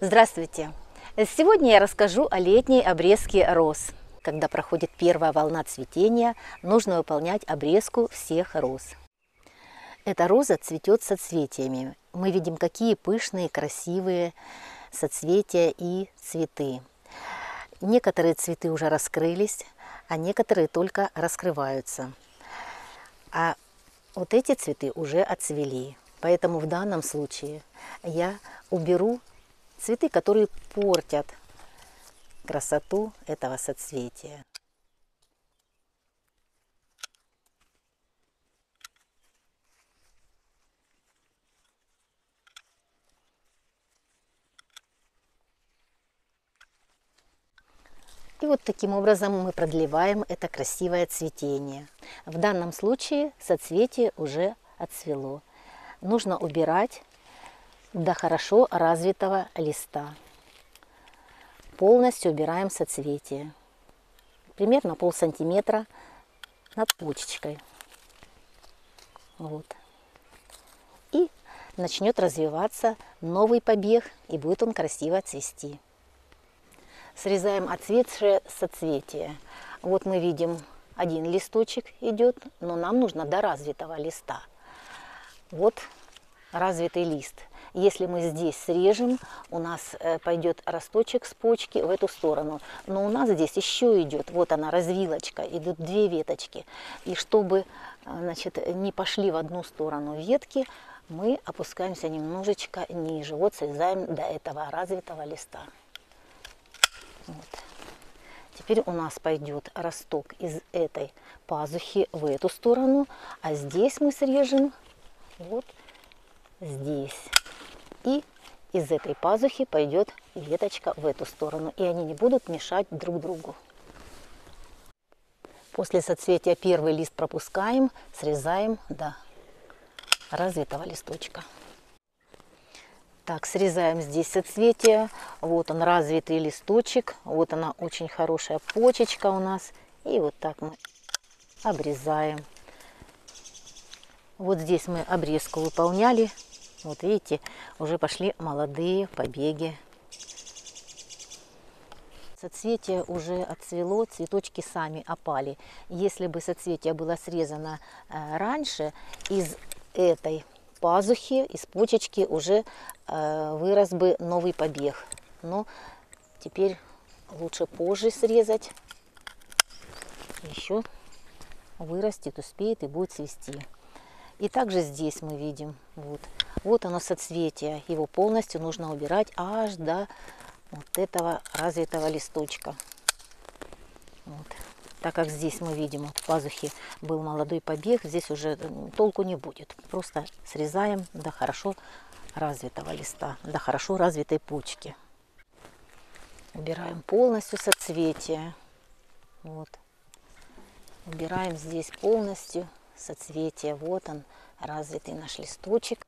Здравствуйте! Сегодня я расскажу о летней обрезке роз. Когда проходит первая волна цветения, нужно выполнять обрезку всех роз. Эта роза цветет соцветиями. Мы видим, какие пышные, красивые соцветия и цветы. Некоторые цветы уже раскрылись, а некоторые только раскрываются. А вот эти цветы уже отцвели. Поэтому в данном случае я уберу цветы, которые портят красоту этого соцветия. И вот таким образом мы продлеваем это красивое цветение. В данном случае соцветие уже отцвело. Нужно убирать до хорошо развитого листа. Полностью убираем соцветие. Примерно полсантиметра над почечкой. Вот. И начнет развиваться новый побег, и будет он красиво цвести. Срезаем отцветшее соцветие. Вот мы видим, один листочек идет, но нам нужно до развитого листа. Вот развитый лист. Если мы здесь срежем, у нас пойдет росточек с почки в эту сторону. Но у нас здесь еще идет, вот она, развилочка, идут две веточки. И чтобы, значит, не пошли в одну сторону ветки, мы опускаемся немножечко ниже. Вот срезаем до этого развитого листа. Вот. Теперь у нас пойдет росток из этой пазухи в эту сторону, а здесь мы срежем вот здесь. И из этой пазухи пойдет веточка в эту сторону, и они не будут мешать друг другу. После соцветия первый лист пропускаем, срезаем до развитого листочка. Так, срезаем здесь соцветие, вот он развитый листочек, вот она очень хорошая почечка у нас. И вот так мы обрезаем. Вот здесь мы обрезку выполняли, вот видите, уже пошли молодые побеги. Соцветие уже отцвело, цветочки сами опали. Если бы соцветие было срезано раньше, из этой пазухи, из почечки уже вырос бы новый побег. Но теперь лучше позже срезать. Еще вырастет, успеет и будет цвести. И также здесь мы видим, вот оно соцветие. Его полностью нужно убирать аж до вот этого развитого листочка. Вот. Так как здесь мы видим, от пазухи был молодой побег, здесь уже толку не будет. Просто срезаем до хорошо развитого листа, до хорошо развитой почки. Убираем полностью соцветие. Вот. Убираем здесь полностью соцветие. Вот он, развитый наш листочек.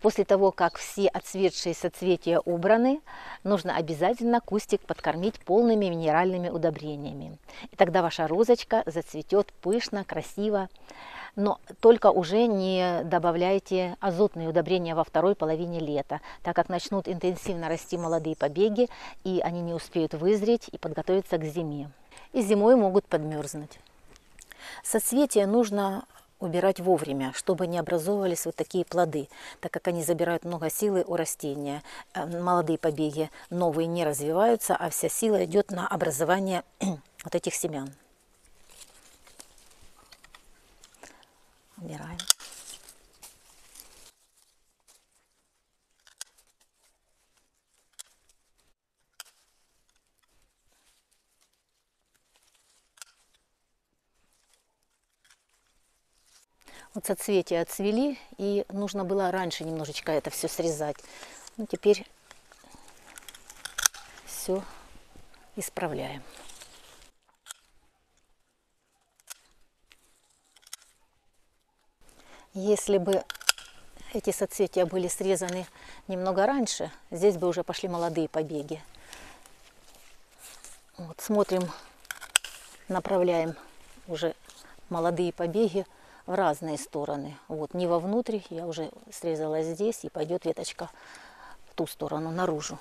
После того, как все отцветшие соцветия убраны, нужно обязательно кустик подкормить полными минеральными удобрениями. И тогда ваша розочка зацветет пышно, красиво. Но только уже не добавляйте азотные удобрения во второй половине лета, так как начнут интенсивно расти молодые побеги, и они не успеют вызреть и подготовиться к зиме. И зимой могут подмерзнуть. Соцветия нужно убирать вовремя, чтобы не образовывались вот такие плоды, так как они забирают много силы у растения. Молодые побеги новые не развиваются, а вся сила идет на образование вот этих семян. Убираем. Вот соцветия отцвели, и нужно было раньше немножечко это все срезать. Ну, теперь все исправляем. Если бы эти соцветия были срезаны немного раньше, здесь бы уже пошли молодые побеги. Вот, смотрим, направляем уже молодые побеги в разные стороны. Вот, не вовнутрь, я уже срезала здесь, и пойдет веточка в ту сторону, наружу.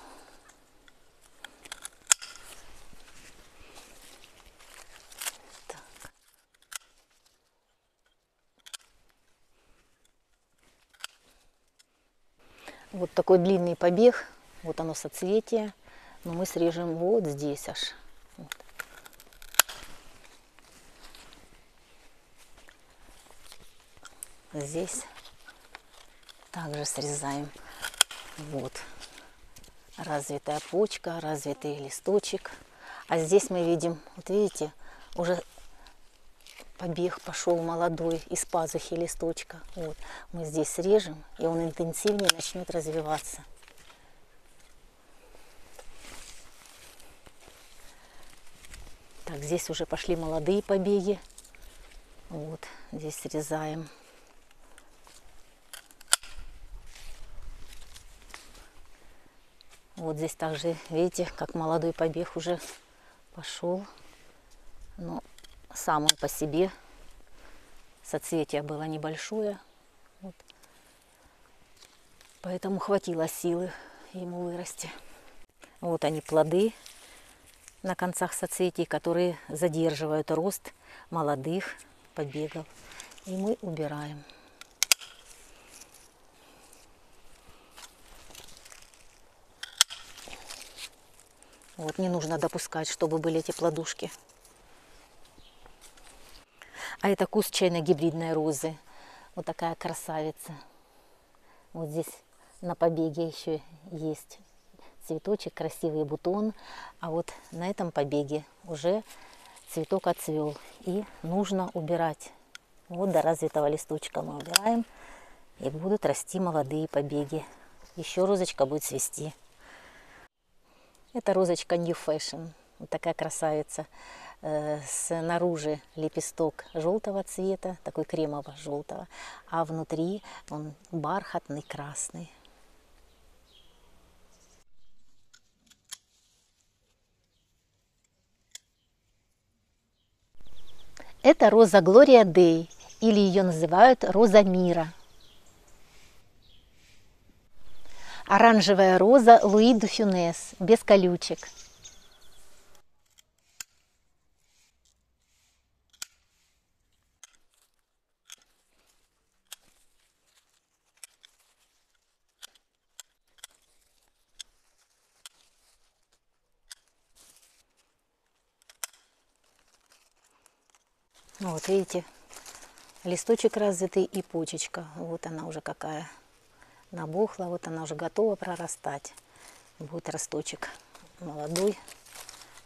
Вот такой длинный побег, вот оно соцветие, но мы срежем вот здесь аж. Вот. Здесь также срезаем. Вот развитая почка, развитый листочек. А здесь мы видим, вот видите, уже побег пошел молодой из пазухи листочка. Вот. Мы здесь срежем, и он интенсивнее начнет развиваться. Так, здесь уже пошли молодые побеги. Вот, здесь срезаем. Вот здесь также, видите, как молодой побег уже пошел. Но сам он по себе, соцветие было небольшое. Вот. Поэтому хватило силы ему вырасти. Вот они, плоды на концах соцветий, которые задерживают рост молодых побегов. И мы убираем. Вот, не нужно допускать, чтобы были эти плодушки. А это куст чайно-гибридной розы. Вот такая красавица. Вот здесь на побеге еще есть цветочек, красивый бутон. А вот на этом побеге уже цветок отцвел. И нужно убирать. Вот до развитого листочка мы убираем. И будут расти молодые побеги. Еще розочка будет цвести. Это розочка New Fashion, вот такая красавица, снаружи лепесток желтого цвета, такой кремово-желтого, а внутри он бархатный красный. Это роза Глория Дей, или ее называют роза мира. Оранжевая роза Луи де Фюнес, без колючек. Вот видите, листочек развитый и почечка. Вот она уже какая. Набухла, вот она уже готова прорастать. Будет росточек молодой,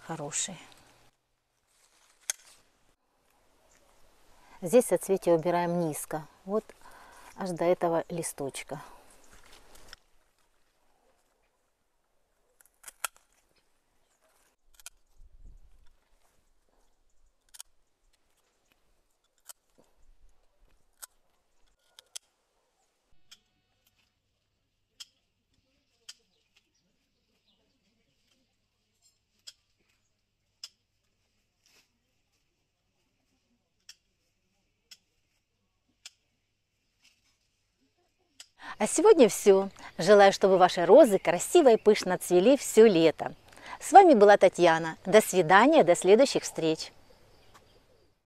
хороший. Здесь соцветие убираем низко, вот аж до этого листочка. А сегодня все. Желаю, чтобы ваши розы красиво и пышно цвели все лето. С вами была Татьяна. До свидания, до следующих встреч.